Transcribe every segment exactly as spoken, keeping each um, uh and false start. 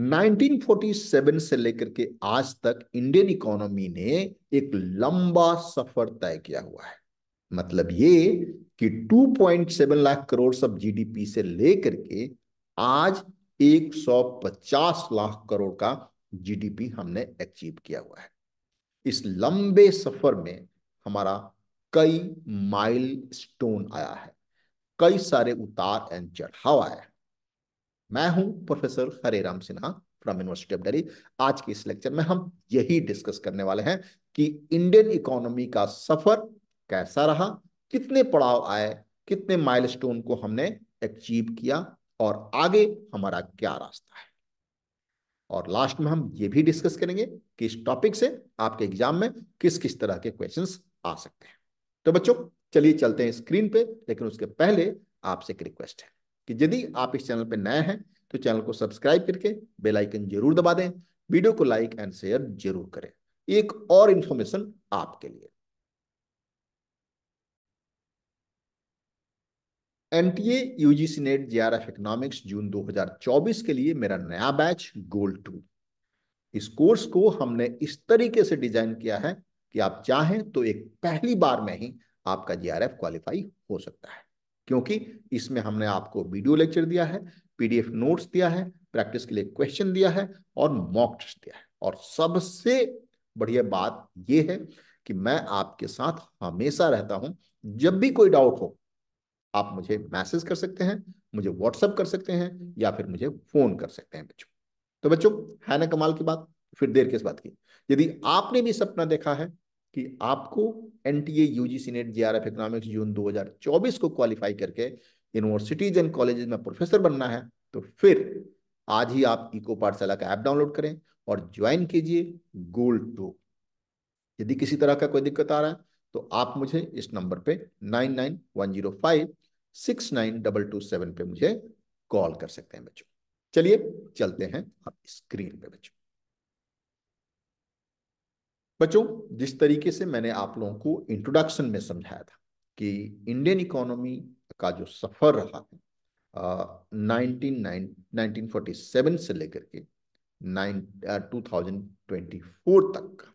Nineteen forty seven से लेकर के आज तक इंडियन इकोनॉमी ने एक लंबा सफर तय किया हुआ है। मतलब ये कि two point seven lakh crore सब जीडीपी से लेकर के आज एक सौ पचास लाख करोड़ का जीडीपी हमने अचीव किया हुआ है। इस लंबे सफर में हमारा कई माइल स्टोन आया है, कई सारे उतार एंड चढ़ाव आया है। मैं हूं professor Hareram Sinha from university of Delhi. आज के इस लेक्चर में हम यही डिस्कस करने वाले हैं कि इंडियन इकोनॉमी का सफर कैसा रहा, कितने पड़ाव आए, कितने माइलस्टोन को हमने अचीव किया और आगे हमारा क्या रास्ता है। और लास्ट में हम ये भी डिस्कस करेंगे कि इस टॉपिक से आपके एग्जाम में किस किस तरह के क्वेश्चंस आ सकते हैं। तो बच्चों चलिए चलते हैं स्क्रीन पे, लेकिन उसके पहले आपसे एक रिक्वेस्ट है कि यदि आप इस चैनल पे नए हैं तो चैनल को सब्सक्राइब करके बेल आइकन जरूर दबा दें, वीडियो को लाइक एंड शेयर जरूर करें। एक और इंफॉर्मेशन आपके लिए, NTA UGC NET JRF economics June दो हज़ार चौबीस के लिए मेरा नया बैच गोल्ड टू, इस कोर्स को हमने इस तरीके से डिजाइन किया है कि आप चाहें तो एक पहली बार में ही आपका जेआरएफ क्वालिफाई हो सकता है, क्योंकि इसमें हमने आपको वीडियो लेक्चर दिया है, पीडीएफ नोट्स दिया है, प्रैक्टिस के लिए क्वेश्चन दिया है और मॉक टेस्ट दिया है। और सबसे बढ़िया बात यह है कि मैं आपके साथ हमेशा रहता हूं। जब भी कोई डाउट हो आप मुझे मैसेज कर सकते हैं, मुझे व्हाट्सएप कर सकते हैं या फिर मुझे फोन कर सकते हैं बच्चों। तो बच्चों है ना कमाल की बात, फिर देर किस बात की। यदि आपने भी सपना देखा है कि आपको NTA UGC NET JRF economics June दो हज़ार चौबीस को क्वालिफाई करके यूनिवर्सिटीज एंड कॉलेजेस में प्रोफेसर बनना है, तो फिर आज ही आप इको पाठशाला का ऐप डाउनलोड करें और ज्वाइन कीजिए गोल्ड टू। यदि किसी तरह का कोई दिक्कत आ रहा है तो आप मुझे इस नंबर पे nine nine one zero five six nine double two seven पे मुझे कॉल कर सकते हैं बच्चों। चलिए चलते हैं अब स्क्रीन पे बच्चों। बच्चों जिस तरीके से मैंने आप लोगों को इंट्रोडक्शन में समझाया था कि इंडियन इकोनॉमी का जो सफर रहा है नाइनटीन नाइनटीन फोर्टी सेवन से लेकर के nine two thousand twenty four तक का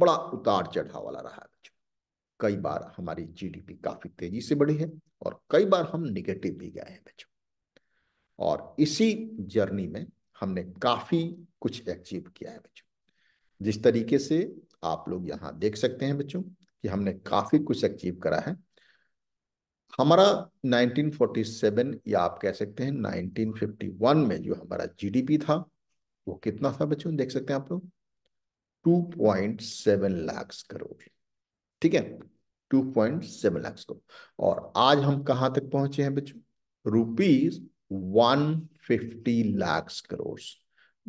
बड़ा उतार चढ़ाव वाला रहा है बच्चों। कई बार हमारी जीडीपी काफी तेजी से बढ़ी है और कई बार हम निगेटिव भी गए हैं बच्चों। और इसी जर्नी में हमने काफी कुछ अचीव किया है बच्चों। जिस तरीके से आप लोग यहाँ देख सकते हैं बच्चों कि हमने काफी कुछ अचीव करा है। हमारा नाइनटीन फोर्टी सेवन या आप कह सकते हैं नाइनटीन फिफ्टी वन में जो हमारा जीडीपी था वो कितना था बच्चों, देख सकते हैं आप लोग two point seven lakh crore, ठीक है two point seven lakh crore. और आज हम कहाँ तक पहुंचे हैं बच्चों, रुपीज एक सौ पचास लाख करोड़,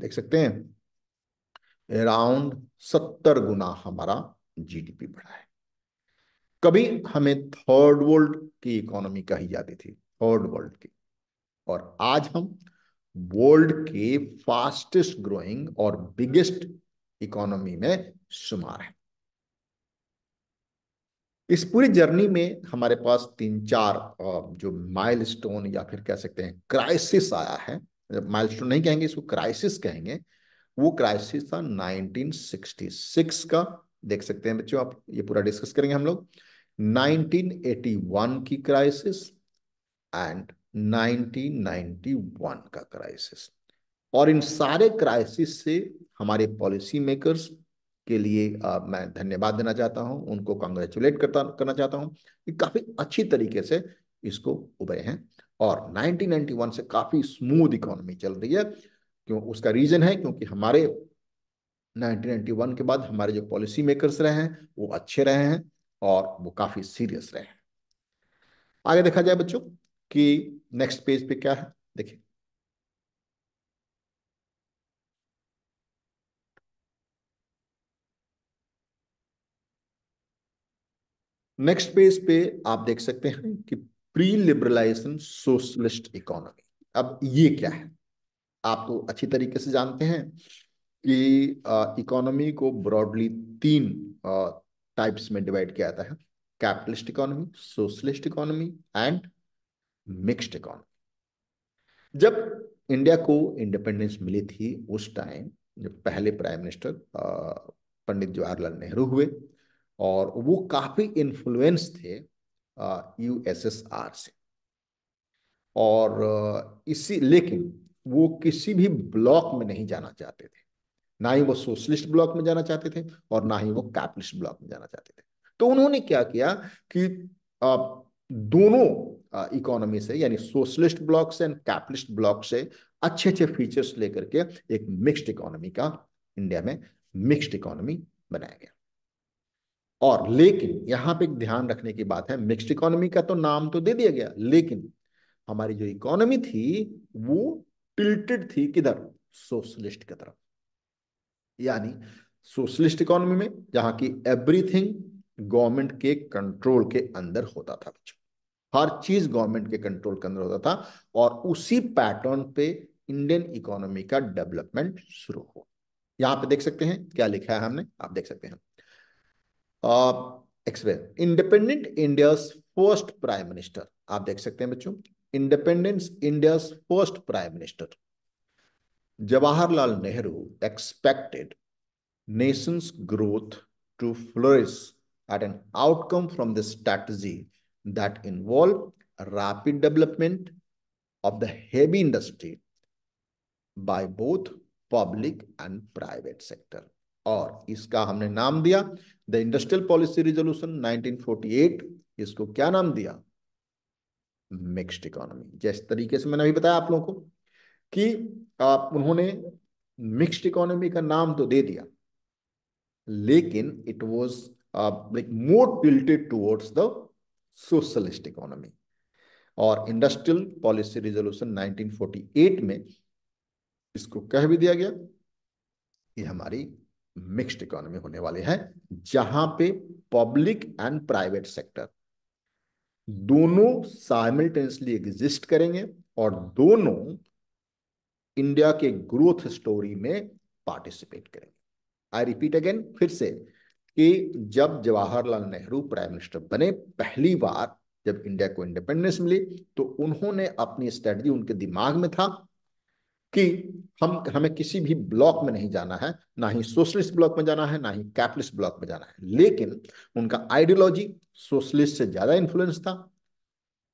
देख सकते हैं अराउंड सत्तर गुना हमारा जीडीपी बढ़ा है। कभी हमें थर्ड वर्ल्ड की इकोनॉमी कही जाती थी, थर्ड वर्ल्ड की, और आज हम वर्ल्ड के फास्टेस्ट ग्रोइंग और बिगेस्ट इकोनॉमी में शुमार है। इस पूरी जर्नी में हमारे पास तीन चार जो माइलस्टोन या फिर कह सकते हैं क्राइसिस आया है, माइलस्टोन नहीं कहेंगे इसको, क्राइसिस कहेंगे। वो क्राइसिस था नाइनटीन सिक्सटी सिक्स का, देख सकते हैं बच्चों आप, ये पूरा डिस्कस करेंगे हम लोग। नाइनटीन एटी वन की crisis and nineteen ninety one का क्राइसिस। और इन सारे क्राइसिस से हमारे पॉलिसी मेकर्स के लिए आ, मैं धन्यवाद देना चाहता हूं, उनको कांग्रेचुलेट करता करना चाहता हूं कि काफी अच्छी तरीके से इसको उभरे हैं। और नाइनटीन नाइनटी वन से काफी स्मूथ इकोनॉमी चल रही है, क्यों उसका रीजन है क्योंकि हमारे नाइनटीन नाइनटी वन के बाद हमारे जो पॉलिसी मेकर्स रहे हैं वो अच्छे रहे हैं और वो काफी सीरियस रहे हैं। आगे देखा जाए बच्चों कि नेक्स्ट पेज पे क्या है, देखिए नेक्स्ट पेज पे आप देख सकते हैं कि प्री लिबरलाइजेशन सोशलिस्ट इकोनॉमी। अब ये क्या है, आप तो अच्छी तरीके से जानते हैं कि इकोनॉमी को ब्रॉडली तीन टाइप्स में डिवाइड किया जाता है, capitalist economy, socialist economy and mixed economy. जब इंडिया को इंडिपेंडेंस मिली थी उस टाइम जब पहले प्राइम मिनिस्टर पंडित जवाहरलाल नेहरू हुए और वो काफी इन्फ्लुएंस थे यूएसएसआर से, और इसी लेकिन वो किसी भी ब्लॉक में नहीं जाना चाहते थे, ना ही वो सोशलिस्ट ब्लॉक में जाना चाहते थे और ना ही वो कैपिटलिस्ट ब्लॉक में जाना चाहते थे। तो उन्होंने क्या किया कि दोनों इकोनॉमी से यानी सोशलिस्ट ब्लॉक से एंड कैपिटलिस्ट ब्लॉक से अच्छे अच्छे फीचर्स लेकर के एक मिक्स्ड इकोनॉमी का इंडिया में मिक्स्ड इकोनॉमी बनाया गया। और लेकिन यहाँ पे ध्यान रखने की बात है, मिक्स्ड इकोनॉमी का तो नाम तो दे दिया गया, लेकिन हमारी जो इकोनॉमी थी वो टिल्टेड थी किधर, सोशलिस्ट की तरफ। यानी सोशलिस्ट इकोनॉमी में जहाँ की एवरीथिंग गवर्नमेंट के कंट्रोल के अंदर होता था, हर चीज गवर्नमेंट के कंट्रोल के अंदर होता था, और उसी पैटर्न पे इंडियन इकोनॉमी का डेवलपमेंट शुरू हुआ। यहाँ पे देख सकते हैं क्या लिखा है हमने, आप देख सकते हैं explain independent India's first prime minister. आप देख सकते हैं बच्चों, independence India's first prime minister Jawaharlal Nehru expected nations growth to flourish at an outcome from this strategy that involved rapid development of the heavy industry by both public and private sector। और इसका हमने नाम दिया the industrial policy resolution nineteen forty eight, इसको क्या नाम दिया, mixed economy। जिस तरीके से मैंने अभी बताया आप लोगों को कि आप उन्होंने mixed economy का नाम तो दे दिया, लेकिन it was like more tilted towards the socialist economy. और industrial policy resolution nineteen forty eight में इसको कह भी दिया गया कि हमारी मिक्स्ड इकोनॉमी होने वाली है, जहां पे पब्लिक एंड प्राइवेट सेक्टर दोनों साइमल्टेनियसली एग्जिस्ट करेंगे और दोनों इंडिया के ग्रोथ स्टोरी में पार्टिसिपेट करेंगे। आई रिपीट अगेन फिर से कि जब जवाहरलाल नेहरू प्राइम मिनिस्टर बने पहली बार, जब इंडिया को इंडिपेंडेंस मिली, तो उन्होंने अपनी स्ट्रेटजी, उनके दिमाग में था कि हम हमें किसी भी ब्लॉक में नहीं जाना है, ना ही सोशलिस्ट ब्लॉक में जाना है, ना ही कैपिटलिस्ट ब्लॉक में जाना है। लेकिन उनका आइडियोलॉजी सोशलिस्ट से ज्यादा इन्फ्लुएंस था,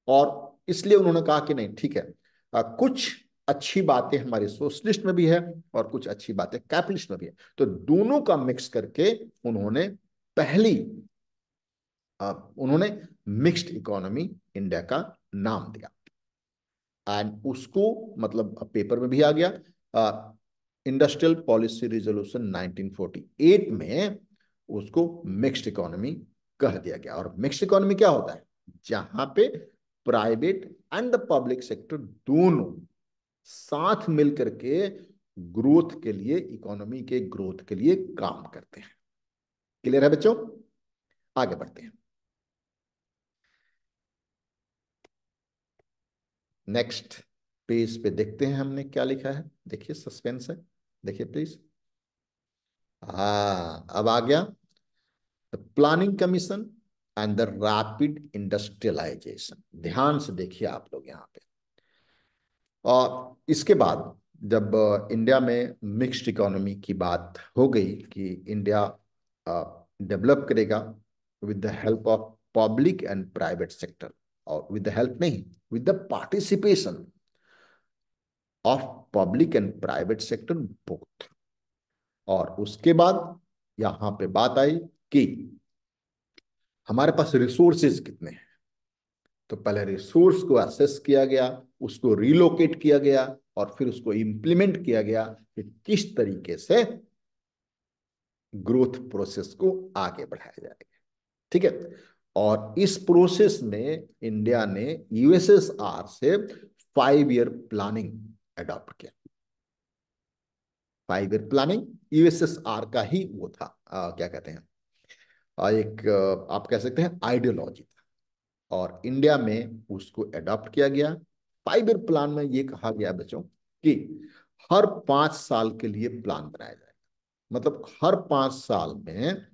और इसलिए उन्होंने कहा कि नहीं ठीक है, आ, कुछ अच्छी बातें हमारी सोशलिस्ट में भी है और कुछ अच्छी बातें कैपिटलिस्ट में भी है, तो दोनों का मिक्स करके उन्होंने पहली उन्होंने मिक्स्ड इकोनॉमी इंडिया का नाम दिया। एंड उसको मतलब पेपर में भी आ गया industrial policy resolution nineteen forty eight में, उसको मिक्स्ड इकोनॉमी कह दिया गया। और मिक्स्ड इकोनॉमी क्या होता है, जहां पे private and the public sector दोनों साथ मिलकर के ग्रोथ के लिए, इकोनॉमी के ग्रोथ के लिए काम करते हैं। क्लियर है बच्चों, आगे बढ़ते हैं। नेक्स्ट पेज पे देखते हैं हमने क्या लिखा है, देखिए सस्पेंस है, देखिए प्लीज। हाँ, अब आ गया the planning commission and the rapid industrialisation. ध्यान से देखिए आप लोग यहाँ पे। और इसके बाद जब इंडिया में मिक्स्ड इकोनॉमी की बात हो गई कि इंडिया डेवलप करेगा with the help of public and private sector, और विद द हेल्प नहीं, with the participation of public and private sector both. और उसके बाद यहाँ पे बात आई कि हमारे पास रिसोर्सेज कितने हैं, तो पहले रिसोर्स को असेस किया गया, उसको रिलोकेट किया गया, और फिर उसको इंप्लीमेंट किया गया कि किस तरीके से ग्रोथ प्रोसेस को आगे बढ़ाया जाएगा। ठीक है, और इस प्रोसेस में इंडिया ने यूएसएसआर से फाइव ईयर प्लानिंग अडॉप्ट किया। फाइव ईयर प्लानिंग यूएसएसआर का ही वो था, आ, क्या कहते हैं, आ, एक आ, आप कह सकते हैं आइडियोलॉजी था, और इंडिया में उसको अडॉप्ट किया गया। फाइव ईयर प्लान में ये कहा गया बच्चों कि हर पांच साल के लिए प्लान बनाया जाएगा, मतलब हर पांच साल में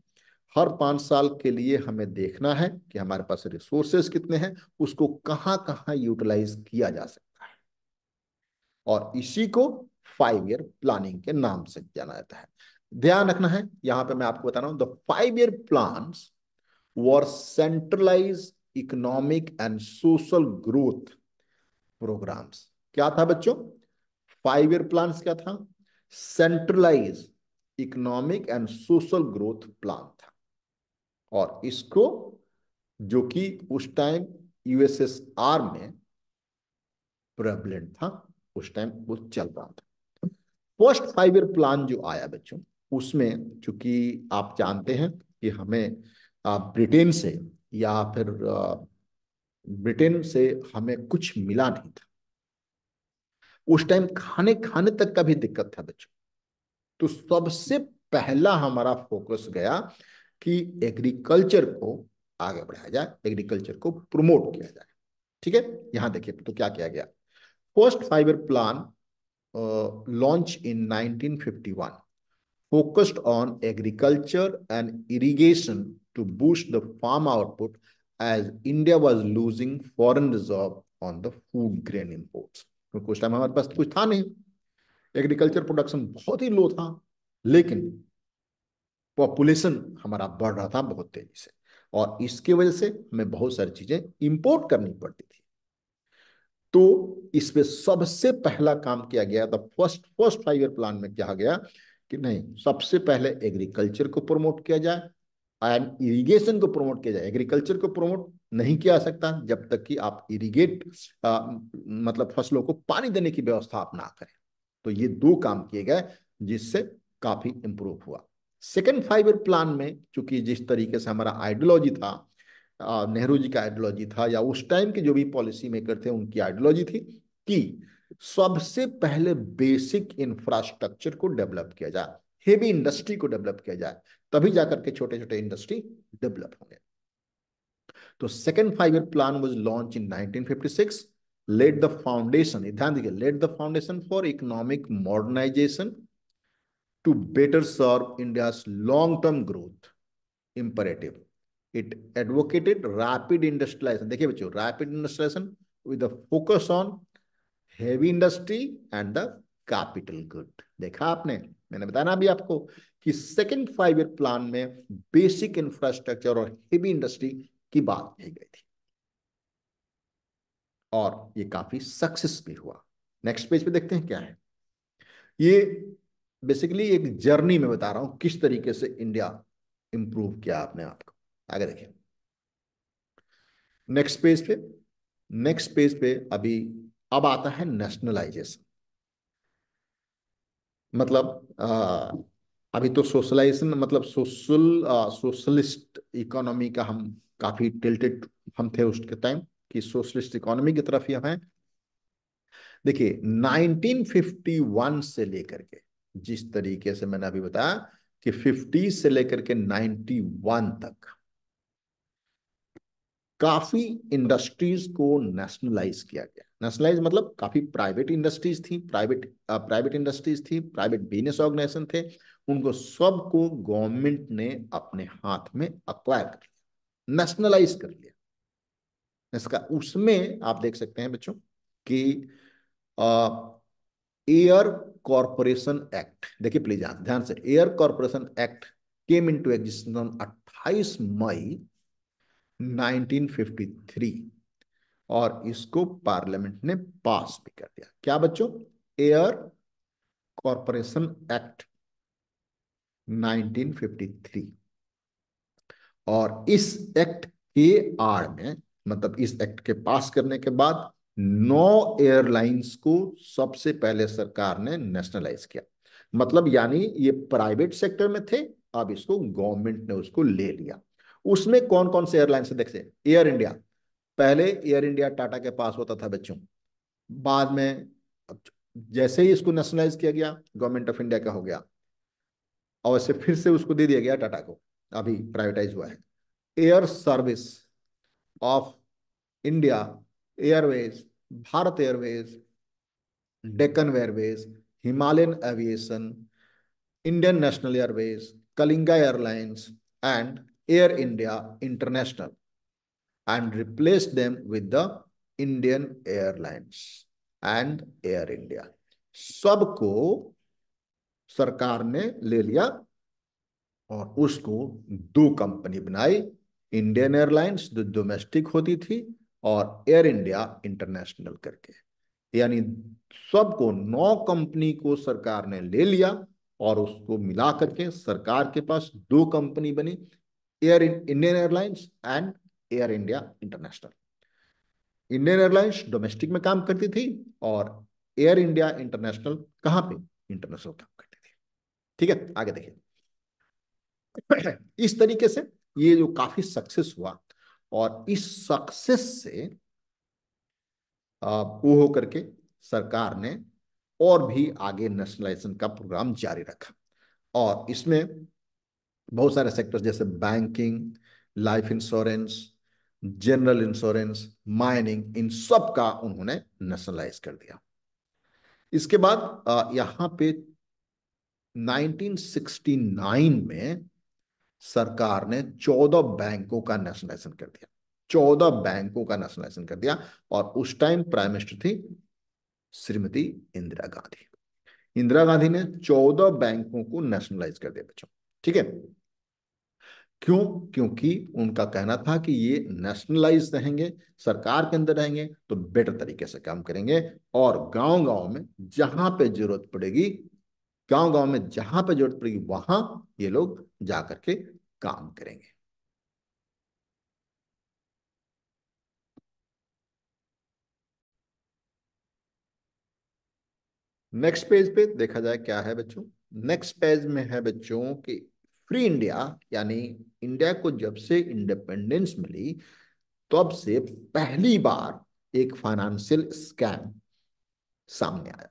हर पांच साल के लिए हमें देखना है कि हमारे पास रिसोर्सेज कितने हैं, उसको कहाँ कहाँ यूटिलाइज किया जा सकता है। और इसी को फाइव ईयर प्लानिंग के नाम से जाना जाता है। ध्यान रखना है, यहां पे मैं आपको बता रहा हूं, the five year plans were centralise economic and social growth programmes. क्या था बच्चों? फाइव ईयर प्लान्स क्या था? Centralise economic and social growth plan था, और इसको जो कि उस टाइम यूएसएसआर में प्रेवलेंट था, उस टाइम वो चल रहा था। फर्स्ट फाइव ईयर प्लान जो आया बच्चों, उसमें चूंकि आप जानते हैं कि हमें ब्रिटेन से या फिर ब्रिटेन से हमें कुछ मिला नहीं था उस टाइम, खाने खाने तक का भी दिक्कत था बच्चों, तो सबसे पहला हमारा फोकस गया कि एग्रीकल्चर को आगे बढ़ाया जाए, एग्रीकल्चर को प्रमोट किया जाए। ठीक है, यहां देखिए तो क्या किया गया। First five year plan launch in nineteen fifty one focused on agriculture and irrigation to boost the farm output as India was losing foreign reserve on the food grain imports. क्योंकि उस टाइम हमारे पास कुछ था नहीं, agriculture production बहुत ही लो था, लेकिन population हमारा बढ़ रहा था बहुत तेजी से, और इसके वजह से हमें बहुत सारी चीजें इंपोर्ट करनी पड़ती थी। तो इसमें सबसे पहला काम किया गया था, first first five year plan में कहा गया कि नहीं, सबसे पहले एग्रीकल्चर को प्रमोट किया जाए एंड इरिगेशन को प्रमोट किया जाए। एग्रीकल्चर को प्रमोट नहीं किया जा सकता जब तक कि आप इरिगेट आ, मतलब फसलों को पानी देने की व्यवस्था आप ना करें। तो ये दो काम किए गए जिससे काफी इंप्रूव हुआ। सेकेंड फाइव ईयर प्लान में चूंकि जिस तरीके से हमारा आइडियोलॉजी था, नेहरू जी का आइडियोलॉजी था, या उस टाइम के जो भी पॉलिसी मेकर थे उनकी आइडियोलॉजी थी कि सबसे पहले बेसिक इंफ्रास्ट्रक्चर को डेवलप किया जाए, हेवी इंडस्ट्री को डेवलप किया जाए, तभी जाकर के छोटे छोटे इंडस्ट्री डेवलप होंगे। तो second five year plan was launch in nineteen fifty six, let the foundation, ध्यान दीजिए, let the foundation for economic modernisation to better serve India's long term growth imperative. It advocated rapid industrialisation. देखिए बच्चों, rapid industrialisation with a focus on heavy industry and the capital good. देखा आपने, मैंने बताया अभी आपको कि सेकेंड फाइव ईयर प्लान में बेसिक इंफ्रास्ट्रक्चर और हेवी इंडस्ट्री की बात कही गई थी, और ये काफी सक्सेस भी हुआ। नेक्स्ट पेज पे देखते हैं क्या है। ये बेसिकली एक जर्नी में बता रहा हूं किस तरीके से इंडिया इंप्रूव किया आपने आपको। आगे देखिए नेक्स्ट पेज पे, नेक्स्ट पेज पे अभी अब आता है नेशनलाइजेशन। मतलब आ, अभी तो सोशलाइजेशन, मतलब सोशल सोशलिस्ट इकोनॉमी का हम काफी टिल्टेड हम थे उसके टाइम कि सोशलिस्ट इकोनॉमी की तरफ ही हम हैं। देखिए नाइनटीन फिफ्टी वन से लेकर के, जिस तरीके से मैंने अभी बताया कि फिफ्टी से लेकर के नाइनटी वन तक काफी इंडस्ट्रीज को नेशनलाइज किया गया। नेशनलाइज मतलब काफी प्राइवेट इंडस्ट्रीज थी, प्राइवेट प्राइवेट इंडस्ट्रीज थी, प्राइवेट बिजनेस ऑर्गेनाइजेशन थे, उनको सबको गवर्नमेंट ने अपने हाथ में अक्वायर कर लिया, नेशनलाइज कर लिया। इसका उसमें आप देख सकते हैं बच्चों कि एयर कॉरपोरेशन एक्ट, देखिए प्लीज ध्यान से, air corporation act came into existence on अट्ठाईस मई नाइनटीन फिफ्टी थ्री, और इसको पार्लियामेंट ने पास भी कर दिया। क्या बच्चों? Air corporation act nineteen fifty three, और इस एक्ट के आड़ में, मतलब इस एक्ट के पास करने के बाद नौ एयरलाइंस को सबसे पहले सरकार ने नेशनलाइज किया। मतलब यानी ये प्राइवेट सेक्टर में थे, अब इसको गवर्नमेंट ने उसको ले लिया। उसमें कौन कौन से एयरलाइंस थे? देखिए एयर इंडिया, पहले एयर इंडिया टाटा के पास होता था बच्चों, बाद में जैसे ही इसको नेशनलाइज किया गया गवर्नमेंट ऑफ इंडिया का हो गया, और वैसे फिर से उसको दे दिया गया टाटा को, अभी प्राइवेटाइज हुआ है। Air service of India, airways, Bharat airways, Deccan airways, Himalayan aviation, Indian national airways, Kalinga airlines and Air India international, and replace them with the Indian Airlines and Air India। सबको सरकार ने ले लिया और उसको दो कंपनी बनाई, इंडियन एयरलाइंस जो डोमेस्टिक होती थी और एयर इंडिया इंटरनेशनल करके, यानी सबको नौ कंपनी को सरकार ने ले लिया और उसको मिला करके सरकार के पास दो कंपनी बनी, Air Indian airlines and Air India international. Indian airlines domestic में काम करती थी और एयर इंडिया इंटरनेशनल कहां पे इंटरनेशनल काम करती थी। ठीक है, आगे देखिए। इस तरीके से ये जो काफी सक्सेस हुआ और इस सक्सेस से वो होकर के सरकार ने और भी आगे नेशनलाइजेशन का प्रोग्राम जारी रखा और इसमें बहुत सारे सेक्टर्स जैसे banking, life insurance, general insurance, mining, इन सब का उन्होंने नेशनलाइज कर दिया। इसके बाद यहाँ पे नाइनटीन सिक्सटी नाइन में सरकार ने चौदह बैंकों का नेशनलाइजेशन कर दिया, चौदह बैंकों का नेशनलाइजेशन कर दिया और उस टाइम प्राइम मिनिस्टर थी श्रीमती इंदिरा गांधी। इंदिरा गांधी ने चौदह बैंकों को नेशनलाइज कर दिया बच्चों। ठीक है, क्यों? क्योंकि उनका कहना था कि ये नेशनलाइज रहेंगे, सरकार के अंदर रहेंगे तो बेटर तरीके से काम करेंगे और गांव गांव में जहां पे जरूरत पड़ेगी, गांव गांव में जहां पे जरूरत पड़ेगी वहां ये लोग जाकर के काम करेंगे। नेक्स्ट पेज पे देखा जाए क्या है बच्चों। नेक्स्ट पेज में है बच्चों कि फ्री इंडिया, यानी इंडिया को जब से इंडिपेंडेंस मिली तब से पहली बार एक फाइनेंशियल स्कैम सामने आया।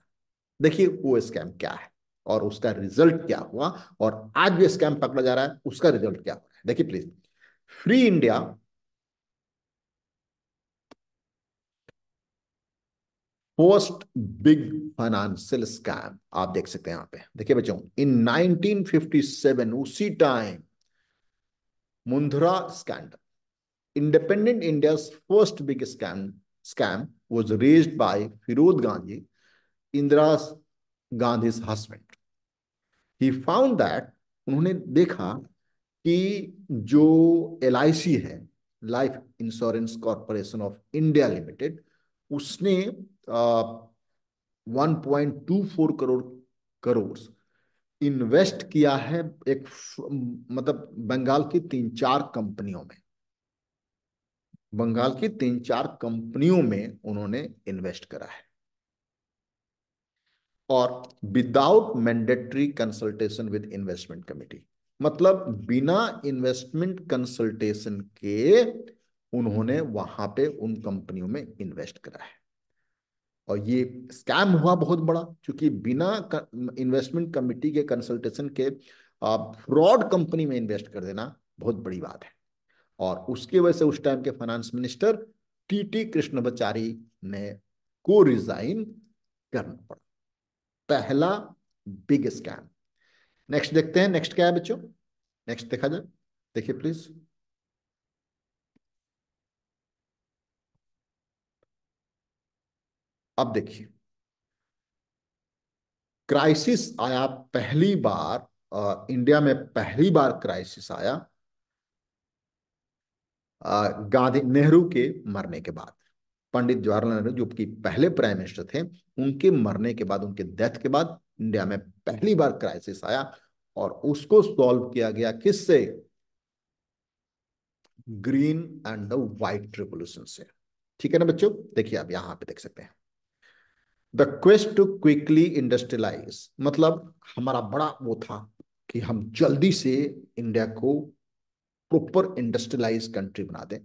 देखिए वो स्कैम क्या है और उसका रिजल्ट क्या हुआ और आज भी स्कैम पकड़ा जा रहा है, उसका रिजल्ट क्या हो रहा है देखिए please. Free India first big financial scam आप देख सकते हैं यहां पे। देखिए बच्चों, इन नाइनटीन फिफ्टी सेवन उसी time Mundhra scandal, independent India first big scam scam was raised by Feroze Gandhi, Indira Gandhi's husband। He found that उन्होंने देखा कि जो एल आई सी है, life insurance corporation of India limited, उसने one point two four crore crore invest किया है एक मतलब बंगाल की तीन चार कंपनियों में, बंगाल की तीन चार कंपनियों में उन्होंने इन्वेस्ट करा है और without mandatory consultation with investment committee, मतलब बिना इन्वेस्टमेंट कंसल्टेशन के उन्होंने वहां पे उन कंपनियों में इन्वेस्ट करा है और ये स्कैम हुआ बहुत बड़ा, क्योंकि बिना इन्वेस्टमेंट कमिटी के कंसल्टेशन के फ्रॉड कंपनी में इन्वेस्ट कर देना बहुत बड़ी बात है। और उसकी वजह से उस टाइम के finance minister T T Krishnamachari ने को रिजाइन करना पड़ा। पहला बिग स्कैम। नेक्स्ट देखते हैं, नेक्स्ट क्या है बच्चों। नेक्स्ट देखा जाए, देखिए प्लीज। अब देखिए, क्राइसिस आया पहली बार आ, इंडिया में पहली बार क्राइसिस आया आ, गांधी नेहरू के मरने के बाद, पंडित जवाहरलाल नेहरू जो कि पहले प्राइम मिनिस्टर थे, उनके मरने के बाद, उनके डेथ के बाद इंडिया में पहली बार क्राइसिस आया और उसको सॉल्व किया गया किससे? Green and the white revolution से। ठीक है ना बच्चों, देखिए आप यहां पे देख सकते हैं, the quest to quickly industrialise, मतलब हमारा बड़ा वो था कि हम जल्दी से इंडिया को प्रॉपर इंडस्ट्रियलाइज कंट्री बना दें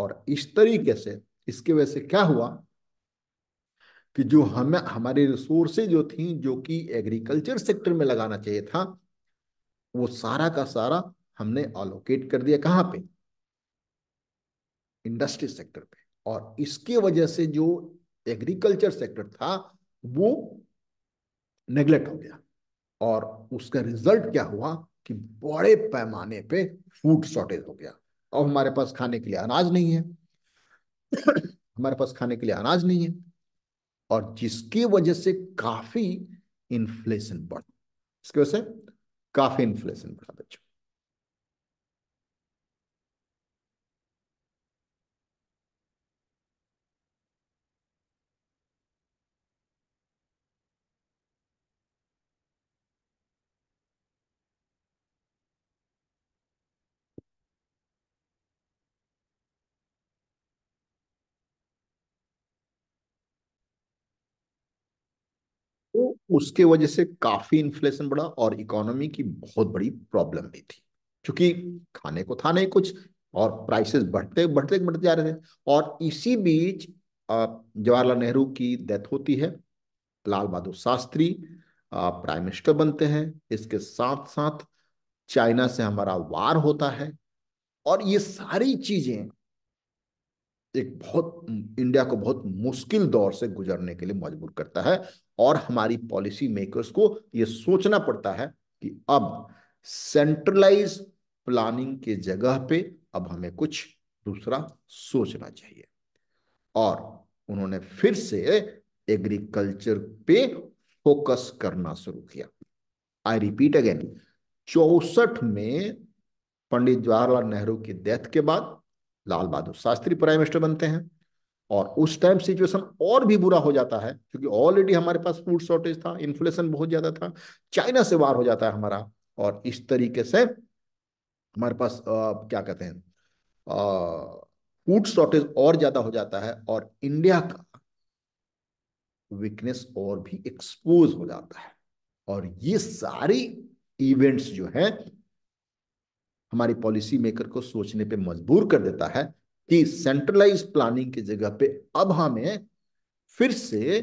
और इस तरीके से इसके वजह से क्या हुआ कि जो हमें हमारी रिसोर्सेज जो थी, जो कि एग्रीकल्चर सेक्टर में लगाना चाहिए था, वो सारा का सारा हमने अलोकेट कर दिया कहाँ पे? इंडस्ट्री सेक्टर पे। और इसके वजह से जो एग्रीकल्चर सेक्टर था वो नेगलेक्ट हो गया और उसका रिजल्ट क्या हुआ कि बड़े पैमाने पे फूड शॉर्टेज हो गया। अब हमारे पास खाने के लिए अनाज नहीं है, हमारे पास खाने के लिए अनाज नहीं है और जिसकी वजह से काफी इन्फ्लेशन बढ़ा। इसकी वजह से काफी इन्फ्लेशन बढ़ा बच्चों। तो उसके वजह से काफी इन्फ्लेशन बढ़ा और इकोनॉमी की बहुत बड़ी प्रॉब्लम भी थी, क्योंकि खाने को था नहीं कुछ और प्राइसेस बढ़ते बढ़ते बढ़ते जा रहे थे। और इसी बीच जवाहरलाल नेहरू की डेथ होती है, लाल बहादुर शास्त्री प्राइम मिनिस्टर बनते हैं, इसके साथ साथ चाइना से हमारा वार होता है और ये सारी चीजें एक बहुत इंडिया को बहुत मुश्किल दौर से गुजरने के लिए मजबूर करता है और हमारी पॉलिसी मेकर्स को यह सोचना पड़ता है कि अब सेंट्रलाइज प्लानिंग के जगह पे अब हमें कुछ दूसरा सोचना चाहिए। और उन्होंने फिर से एग्रीकल्चर पे फोकस करना शुरू किया। आई रिपीट अगेन, चौसठ में पंडित जवाहरलाल नेहरू की डेथ के बाद लाल बहादुर शास्त्री प्राइम मिनिस्टर बनते हैं और उस टाइम सिचुएशन और भी बुरा हो जाता है क्योंकि ऑलरेडी हमारे पास फूड शॉर्टेज था, इन्फ्लेशन बहुत ज्यादा था, चाइना से वार हो जाता है हमारा और इस तरीके से हमारे पास आ, क्या कहते हैं फूड शॉर्टेज और ज्यादा हो जाता है और इंडिया का वीकनेस और भी एक्सपोज हो जाता है। और ये सारी इवेंट्स जो है हमारी पॉलिसी मेकर को सोचने पर मजबूर कर देता है कि सेंट्रलाइज प्लानिंग की जगह पे अब हमें फिर से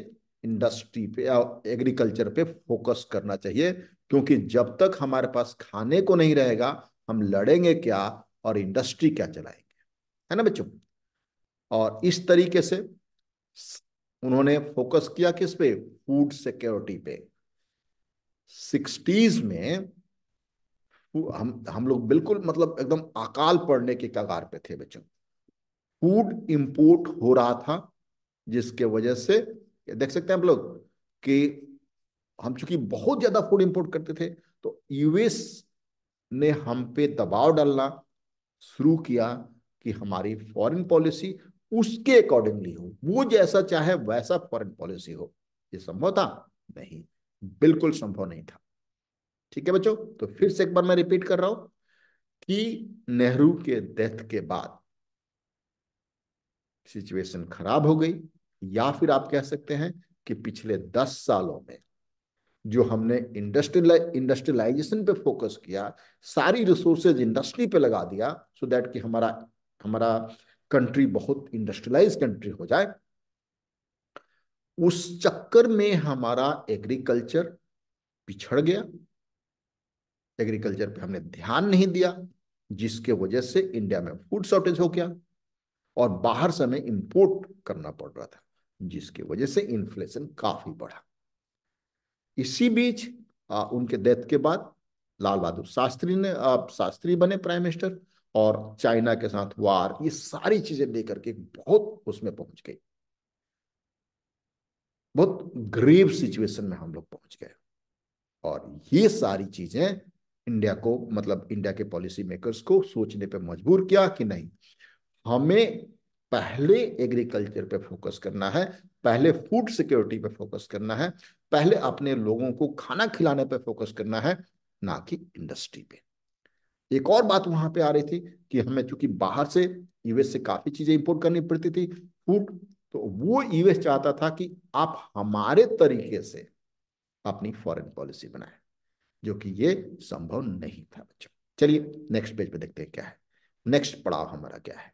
इंडस्ट्री पे या एग्रीकल्चर पे फोकस करना चाहिए, क्योंकि जब तक हमारे पास खाने को नहीं रहेगा हम लड़ेंगे क्या और इंडस्ट्री क्या चलाएंगे, है ना बच्चों। और इस तरीके से उन्होंने फोकस किया किस पे, फूड सिक्योरिटी पे। सिक्सटीज में हम हम लोग बिल्कुल मतलब एकदम अकाल पड़ने के कगार पे थे बच्चों। फूड इंपोर्ट हो रहा था जिसके वजह से देख सकते हैं हम लोग कि हम चूंकि बहुत ज्यादा फूड इंपोर्ट करते थे तो यूएस ने हम पे दबाव डालना शुरू किया कि हमारी फॉरेन पॉलिसी उसके अकॉर्डिंगली हो, वो जैसा चाहे वैसा फॉरेन पॉलिसी हो। ये संभव था? नहीं, बिल्कुल संभव नहीं था। ठीक है बच्चों, तो फिर से एक बार मैं रिपीट कर रहा हूं कि नेहरू के डेथ के बाद सिचुएशन खराब हो गई, या फिर आप कह सकते हैं कि पिछले दस सालों में जो हमने इंडस्ट्रियल इंडस्ट्रियलाइजेशन पे फोकस किया, सारी रिसोर्सेज इंडस्ट्री पे लगा दिया सो दैट कि हमारा हमारा कंट्री बहुत इंडस्ट्रियलाइज कंट्री हो जाए, उस चक्कर में हमारा एग्रीकल्चर पिछड़ गया। एग्रीकल्चर पे हमने ध्यान नहीं दिया जिसके वजह से इंडिया में फूड शॉर्टेज हो गया और बाहर से हमें इंपोर्ट करना पड़ रहा था जिसकी वजह से इन्फ्लेशन काफी बढ़ा। इसी बीच आ, उनके डेथ के बाद लाल बहादुर शास्त्री ने आप शास्त्री बने प्राइम मिनिस्टर और चाइना के साथ वार, ये सारी चीजें लेकर के बहुत उसमें पहुंच गई, बहुत ग्रेव सिचुएशन में हम लोग पहुंच गए। और ये सारी चीजें इंडिया को मतलब इंडिया के पॉलिसी मेकर्स को सोचने पर मजबूर किया कि नहीं, हमें पहले एग्रीकल्चर पे फोकस करना है, पहले फूड सिक्योरिटी पे फोकस करना है, पहले अपने लोगों को खाना खिलाने पे फोकस करना है, ना कि इंडस्ट्री पे। एक और बात वहां पे आ रही थी कि हमें चूंकि बाहर से यूएस से काफी चीजें इंपोर्ट करनी पड़ती थी फूड, तो वो यूएस चाहता था कि आप हमारे तरीके से अपनी फॉरेन पॉलिसी बनाए, जो कि ये संभव नहीं था बच्चों। चलिए नेक्स्ट पेज पे देखते हैं क्या है नेक्स्ट पड़ाव हमारा, क्या है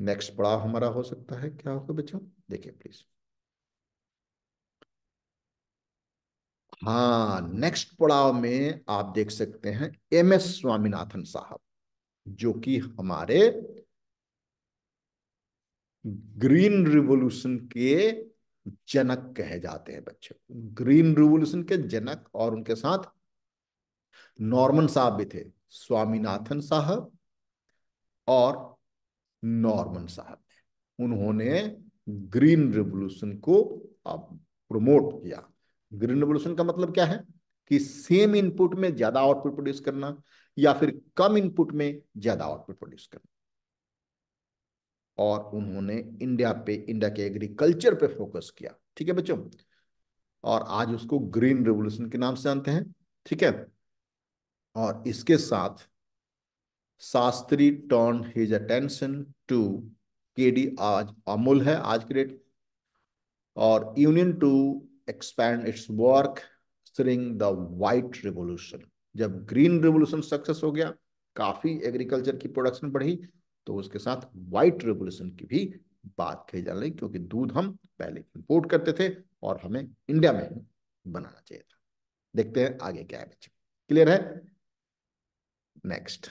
नेक्स्ट पड़ाव हमारा हो सकता है, क्या होगा बच्चों देखिए प्लीज। हाँ, नेक्स्ट पड़ाव में आप देख सकते हैं एम एस स्वामीनाथन साहब, जो कि हमारे ग्रीन रिवॉल्यूशन के जनक कहे जाते हैं बच्चों, ग्रीन रिवॉल्यूशन के जनक। और उनके साथ नॉर्मन साहब भी थे, स्वामीनाथन साहब और नॉर्मन साहब ने। उन्होंने ग्रीन रेवोल्यूशन को प्रमोट किया। ग्रीन रेवोल्यूशन का मतलब क्या है कि सेम इनपुट में ज्यादा आउटपुट प्रोड्यूस करना या फिर कम इनपुट में ज्यादा आउटपुट प्रोड्यूस करना। और उन्होंने इंडिया पे, इंडिया के एग्रीकल्चर पे फोकस किया। ठीक है बच्चों, और आज उसको ग्रीन रेवोल्यूशन के नाम से जानते हैं। ठीक है, और इसके साथ Shastri turn his attention to KD, आज अमूल है आज के डेट, और union to expand its work stirring the white revolution. जब ग्रीन रेवोल्यूशन सक्सेस हो गया, काफी एग्रीकल्चर की प्रोडक्शन बढ़ी, तो उसके साथ व्हाइट रेवोल्यूशन की भी बात कही जा रही, क्योंकि दूध हम पहले इंपोर्ट करते थे और हमें इंडिया में बनाना चाहिए था। देखते हैं आगे क्या है बच्चों, क्लियर है? नेक्स्ट,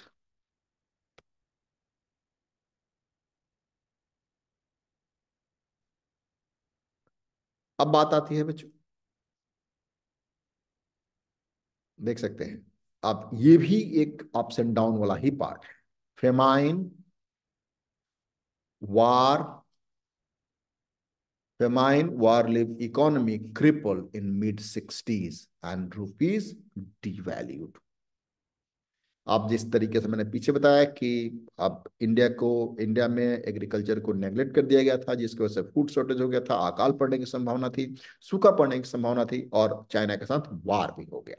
अब बात आती है बच्चों, देख सकते हैं आप, ये भी एक अप्स एंड डाउन वाला ही पार्ट है। Famine, war, famine, war-lived economy crippled in mid-sixties and rupees devalued। आप जिस तरीके से मैंने पीछे बताया कि अब इंडिया को, इंडिया में एग्रीकल्चर को नेग्लेक्ट कर दिया गया था, जिसकी वजह से फूड शॉर्टेज हो गया था, अकाल पड़ने की संभावना थी, सूखा पड़ने की संभावना थी, और चाइना के साथ वार भी हो गया।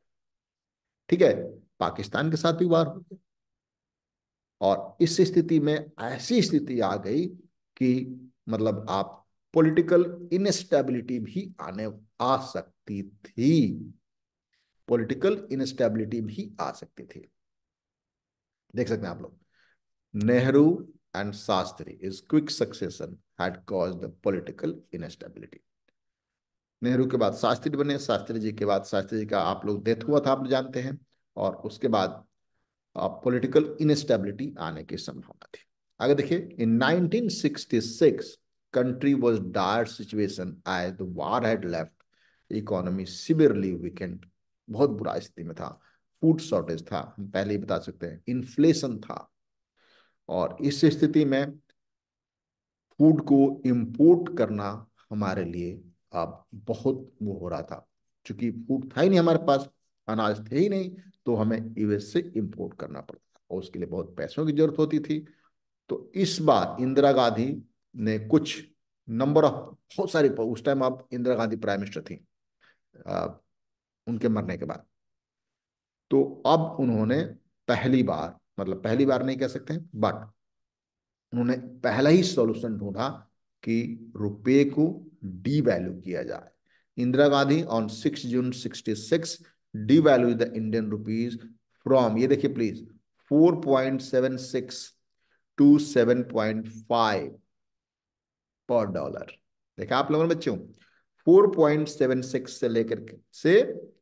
ठीक है, पाकिस्तान के साथ भी वार हो गया। और इस स्थिति में ऐसी स्थिति आ गई कि मतलब आप पॉलिटिकल इनस्टेबिलिटी भी आने आ सकती थी, पॉलिटिकल इनस्टेबिलिटी भी आ सकती थी। देख सकते हैं आप लोग, Nehru and Shastri is quick succession had caused the political instability. Nehru के बाद शास्त्री बने, शास्त्री जी के बाद, शास्त्री जी का आप लोग डेथ हुआ था, आप जानते हैं, और उसके बाद पॉलिटिकल इनस्टेबिलिटी आने की संभावना थी। आगे देखिए, in nineteen sixty six country was dire situation as the war had left economy severely weakened। बहुत बुरा स्थिति में था, फूड शॉर्टेज था, हम पहले ही बता सकते हैं, इन्फ्लेशन था, और इस स्थिति में फूड को इंपोर्ट करना हमारे लिए अब बहुत वो हो रहा था, क्योंकि फूड था ही नहीं हमारे पास, अनाज थे ही नहीं, तो हमें यूएस से इंपोर्ट करना पड़ता था, और उसके लिए बहुत पैसों की जरूरत होती थी। तो इस बार इंदिरा गांधी ने कुछ नंबर ऑफ, बहुत सारी, उस टाइम आप इंदिरा गांधी प्राइम मिनिस्टर थी आ, उनके मरने के बाद, तो अब उन्होंने पहली बार, मतलब पहली बार नहीं कह सकते हैं, बट उन्होंने पहला ही सॉल्यूशन ढूंढा कि रुपए को डीवैल्यू किया जाए। Indira Gandhi on six June sixty six devalue the Indian rupees from, ये देखिए please, four point seven six to seven point five per dollar. देखा आप लोगों ने बच्चों, फोर पॉइंट सेवन सिक्स से लेकर से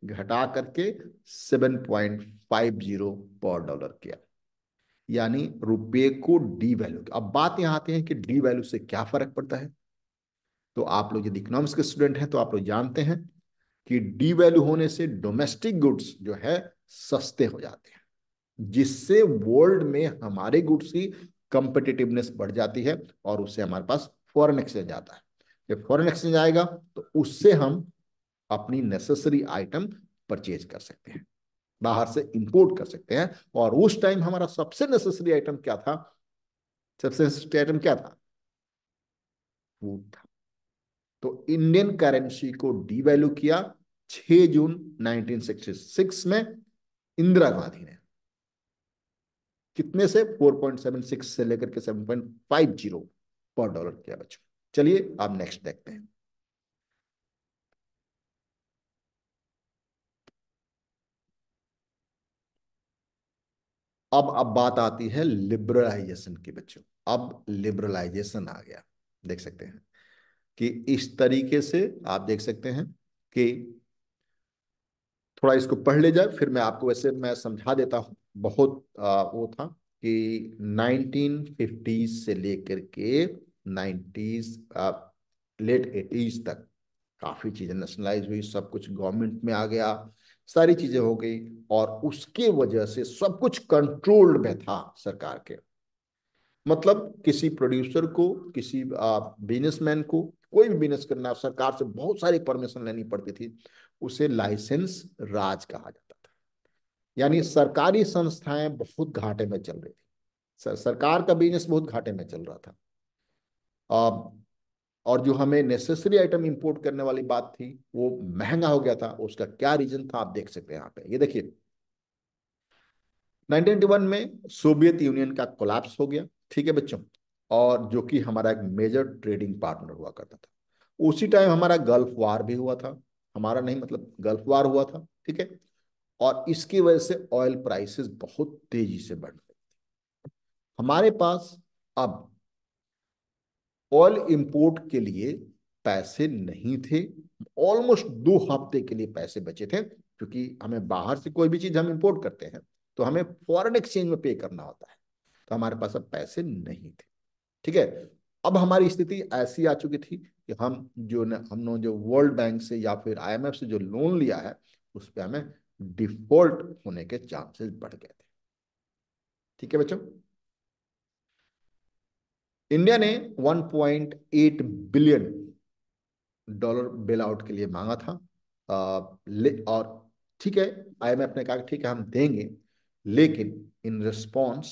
घटा करके seven point five zero per dollar किया, यानी रुपए को डीवैल्यू। अब बात यहां आती है कि डीवैल्यू से क्या फर्क पड़ता है। तो आप लोग यदि इकोनॉमिक्स के स्टूडेंट हैं तो आप लोग जानते हैं कि डीवैल्यू होने से डोमेस्टिक गुड्स जो है सस्ते हो जाते हैं, जिससे वर्ल्ड में हमारे गुड्स की कंपिटेटिवनेस बढ़ जाती है, और उससे हमारे पास फॉरेन एक्सचेंज आता है। जब फॉरेन एक्सचेंज आएगा तो उससे हम अपनी नेसेसरी आइटम परचेज कर सकते हैं, बाहर से इंपोर्ट कर सकते हैं। और उस टाइम हमारा सबसे नेसेसरी आइटम क्या था? सबसे नेसेसरी आइटम क्या था? फूड था। तो इंडियन करेंसी को डीवैल्यू किया छह जून नाइनटीन सिक्सटी सिक्स में इंदिरा गांधी ने, कितने से? फोर पॉइंट सेवन सिक्स से लेकर के seven point five zero per dollar किया बच्चों। चलिए अब नेक्स्ट देखते हैं। अब अब बात आती है लिबरलाइजेशन की बच्चों। अब लिबरलाइजेशन आ गया, देख सकते हैं कि इस तरीके से आप देख सकते हैं कि थोड़ा इसको पढ़ ले जाए, फिर मैं आपको वैसे मैं समझा देता हूं। बहुत आ, वो था कि नाइनटीन फिफ्टीज़ से लेकर के नाइन्टीज लेट एटीज तक काफ़ी चीज़ें नेशनलाइज हुई, सब कुछ गवर्नमेंट में आ गया, सारी चीज़ें हो गई, और उसके वजह से सब कुछ कंट्रोल्ड में था सरकार के। मतलब किसी प्रोड्यूसर को, किसी बिजनेसमैन को, कोई भी बिजनेस करना सरकार से बहुत सारी परमिशन लेनी पड़ती थी, उसे लाइसेंस राज कहा जाता था। यानी सरकारी संस्थाएं बहुत घाटे में चल रही थी, सर, सरकार का बिजनेस बहुत घाटे में चल रहा था। आ, और जो हमें नेसेसरी आइटम इंपोर्ट करने वाली बात थी वो महंगा हो गया था। उसका क्या रीजन था आप देख सकते हैं यहाँ पे, ये देखिए उन्नीस सौ इक्यानवे में सोवियत यूनियन का कोलैप्स हो गया, ठीक है बच्चों, और जो कि हमारा एक मेजर ट्रेडिंग पार्टनर हुआ करता था। उसी टाइम हमारा गल्फ वार भी हुआ था, हमारा नहीं मतलब गल्फ वार हुआ था, ठीक है, और इसकी वजह से ऑयल प्राइसेस बहुत तेजी से बढ़ गए। हमारे पास अब ऑयल इंपोर्ट के लिए पैसे नहीं थे, ऑलमोस्ट दो हफ्ते के लिए पैसे बचे थे, क्योंकि हमें बाहर से कोई भी चीज हम इंपोर्ट करते हैं तो हमें फॉरेन एक्सचेंज में पे करना होता है, तो हमारे पास अब पैसे नहीं थे, ठीक है। अब हमारी स्थिति ऐसी आ चुकी थी कि हम जो हमने जो वर्ल्ड बैंक से या फिर आईएमएफ से जो लोन लिया है उस पर हमें डिफॉल्ट होने के चांसेस बढ़ गए थे, ठीक है बच्चों। इंडिया ने एक पॉइंट आठ बिलियन डॉलर बेल आउट के लिए मांगा था, आ, और ठीक है आईएमएफ ने कहा ठीक है हम देंगे, लेकिन इन रिस्पॉन्स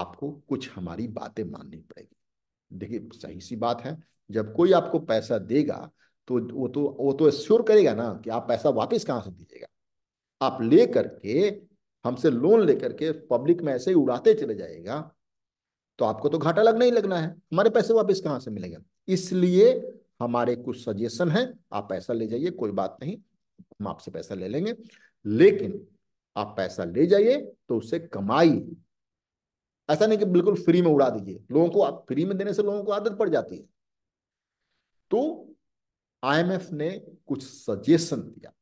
आपको कुछ हमारी बातें माननी पड़ेगी। देखिए सही सी बात है, जब कोई आपको पैसा देगा तो वो तो वो तो एश्योर करेगा ना कि आप पैसा वापस कहाँ से दीजिएगा। आप ले करके हमसे लोन लेकर के पब्लिक में ऐसे ही उड़ाते चले जाएगा तो आपको तो घाटा लगना ही लगना है, हमारे पैसे वापस कहाँ से मिलेंगे। इसलिए हमारे कुछ सजेशन है, आप पैसा ले जाइए, कोई बात नहीं, हम आपसे पैसा ले लेंगे, लेकिन आप पैसा ले जाइए तो उससे कमाई, ऐसा नहीं कि बिल्कुल फ्री में उड़ा दीजिए। लोगों को आप फ्री में देने से लोगों को आदत पड़ जाती है। तो आईएमएफ ने कुछ सजेशन दिया,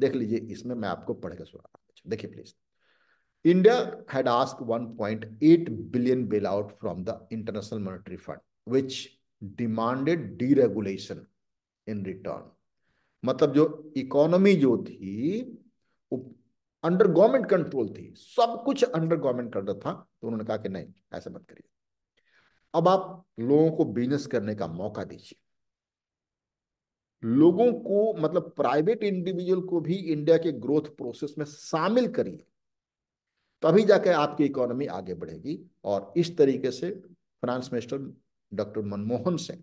देख लीजिए, इसमें मैं आपको पढ़ के सुना रहा हूं, देखिए please. India had asked one point eight billion bailout from the International Monetary Fund, which demanded deregulation in return. मतलब जो इकोनॉमी जो थी वो अंडर गवर्नमेंट कंट्रोल थी, सब कुछ अंडर गवर्नमेंट कर रहा था, तो उन्होंने कहा कि नहीं ऐसा मत करिए, अब आप लोगों को बिजनेस करने का मौका दीजिए। लोगों को मतलब प्राइवेट इंडिविजुअल को भी इंडिया के ग्रोथ प्रोसेस में शामिल करिए, तभी जाकर आपकी इकोनॉमी आगे बढ़ेगी। और इस तरीके से finance minister doctor Manmohan Singh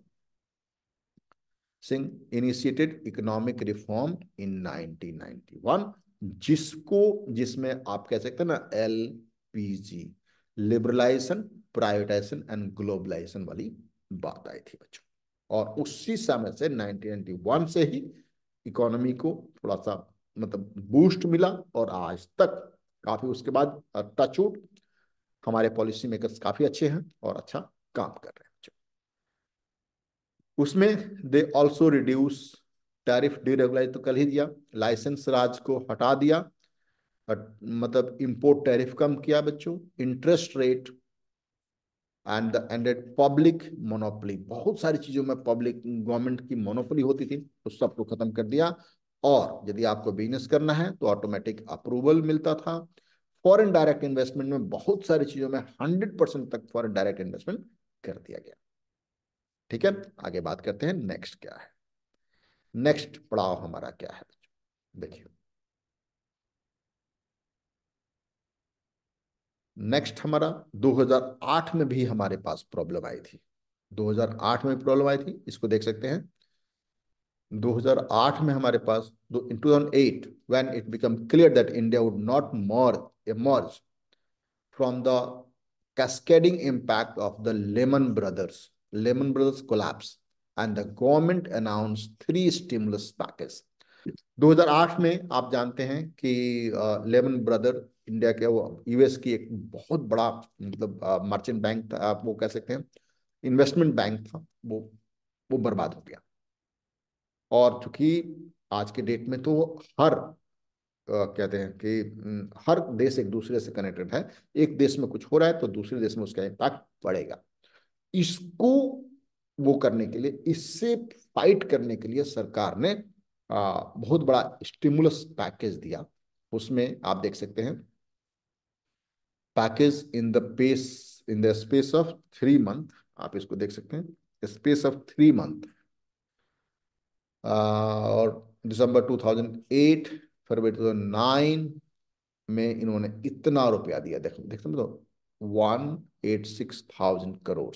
Singh initiated economic reform in nineteen ninety one, जिसको जिसमें आप कह सकते हैं ना L P G, liberalisation, privatisation and globalisation वाली बात आई थी बच्चों। और उसी समय से नाइनटीन नाइंटी वन से ही इकोनॉमी को थोड़ा सा मतलब बूस्ट मिला और आज तक काफी, उसके बाद टचवुड हमारे पॉलिसी मेकर्स काफी अच्छे हैं और अच्छा काम कर रहे हैं। उसमें they also reduce tariff deregulate, तो कल ही दिया, लाइसेंस राज को हटा दिया, मतलब इंपोर्ट टैरिफ कम किया बच्चों, interest rate and the ended public monopoly, बहुत सारी चीजों में पब्लिक गवर्नमेंट की मोनोपोली होती थी उस सबको खत्म कर दिया। और यदि आपको बिजनेस करना है तो ऑटोमेटिक अप्रूवल मिलता था। फॉरेन डायरेक्ट इन्वेस्टमेंट में बहुत सारी चीजों में हंड्रेड परसेंट तक फॉरेन डायरेक्ट इन्वेस्टमेंट कर दिया गया, ठीक है। आगे बात करते हैं नेक्स्ट क्या है, नेक्स्ट पड़ाव हमारा क्या है बच्चों, देखिए नेक्स्ट हमारा दो हज़ार आठ में भी हमारे पास प्रॉब्लम आई थी, दो हज़ार आठ में प्रॉब्लम आई थी, इसको देख सकते हैं। दो हज़ार आठ में हमारे पास in two thousand eight when it became clear that India would not more emerge from the cascading impact of the Lehman Brothers Lehman Brothers collapse and the government announced three stimulus packages। दो हज़ार आठ में आप जानते हैं कि lemon brother India के वो यूएस की एक बहुत बड़ा मतलब मर्चेंट बैंक था, आप वो कह सकते हैं इन्वेस्टमेंट बैंक था, वो वो बर्बाद हो गया। और चूंकि आज के डेट में तो हर आ, कहते हैं कि हर देश एक दूसरे से कनेक्टेड है, एक देश में कुछ हो रहा है तो दूसरे देश में उसका इम्पैक्ट पड़ेगा। इसको वो करने के लिए, इससे फाइट करने के लिए सरकार ने आ, बहुत बड़ा स्टिमुलस पैकेज दिया। उसमें आप देख सकते हैं package in the pace in the space of three month, आप इसको देख सकते हैं, space of three month, और दिसंबर दो हज़ार आठ, फरवरी दो हज़ार नौ में इन्होंने इतना रुपया दिया, देख देख सकते हो, एक लाख छियासी हज़ार करोड़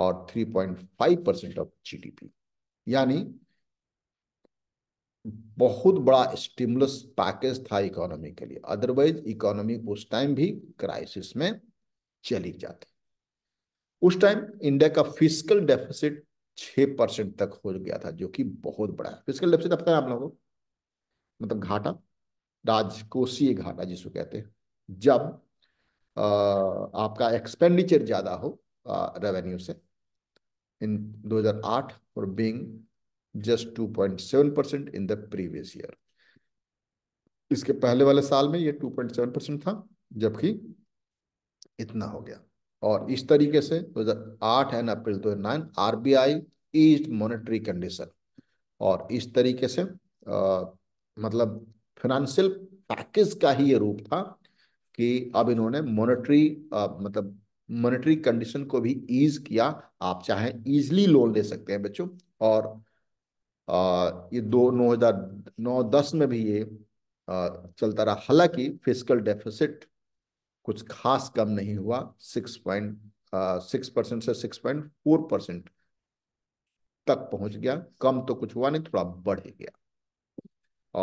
और तीन point five percent of GDP, यानी बहुत बड़ा स्टिमुलस पैकेज था इकोनॉमी के लिए। अदरवाइज इकोनॉमी उस टाइम भी क्राइसिस में चली जाती। उस टाइम इंडिया का फिस्कल डेफिसिट छह परसेंट तक हो गया था, जो कि बहुत बड़ा है। फिस्कल डेफिसिट पता है आप लोगों को, मतलब घाटा, राजकोषीय घाटा जिसको कहते हैं, जब आ, आपका एक्सपेंडिचर ज्यादा हो रेवेन्यू से। इन दो हज़ार आठ और being just two point seven percent in the previous year, इसके पहले वाले साल में ये टू पॉइंट सेवन परसेंट था, जबकि इतना हो गया। और इस तरीके से दो हज़ार आठ एंड अप्रैल दो हज़ार नौ आरबीआई ईज्ड मॉनेटरी कंडीशन, और इस तरीके से आ, मतलब फाइनेंशियल पैकेज का ही ये रूप था कि अब इन्होंने मॉनेटरी मतलब मॉनेटरी कंडीशन को भी ईज किया। आप चाहे ईजली लोन ले सकते हैं बच्चों, और आ, ये दो नौ हजार नौ दस में भी ये आ, चलता रहा। हालांकि फिस्कल डेफिसिट कुछ खास कम नहीं हुआ, सिक्स पॉइंट सिक्स परसेंट से सिक्स पॉइंट फोर परसेंट तक पहुंच गया। कम तो कुछ हुआ नहीं, थोड़ा बढ़ गया।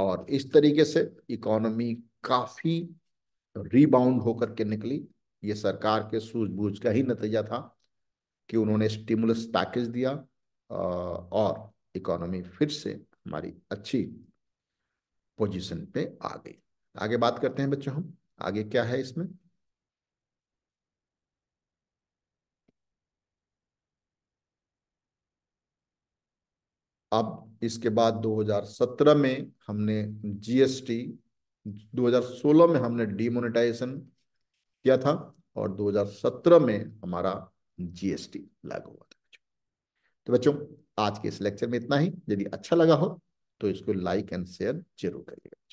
और इस तरीके से इकोनॉमी काफी रीबाउंड होकर के निकली। ये सरकार के सूझबूझ का ही नतीजा था कि उन्होंने स्टिमुलस पैकेज दिया, और इकोनॉमी फिर से हमारी अच्छी पोजीशन पे आ गई। आगे बात करते हैं बच्चों हम, आगे क्या है इसमें। अब इसके बाद दो हज़ार सत्रह में हमने जीएसटी, दो हज़ार सोलह में हमने डिमोनेटाइजेशन किया था, और दो हज़ार सत्रह में हमारा जीएसटी लागू हुआ था। तो बच्चों आज के इस लेक्चर में इतना ही। यदि अच्छा लगा हो तो इसको लाइक एंड शेयर जरूर करिएगा।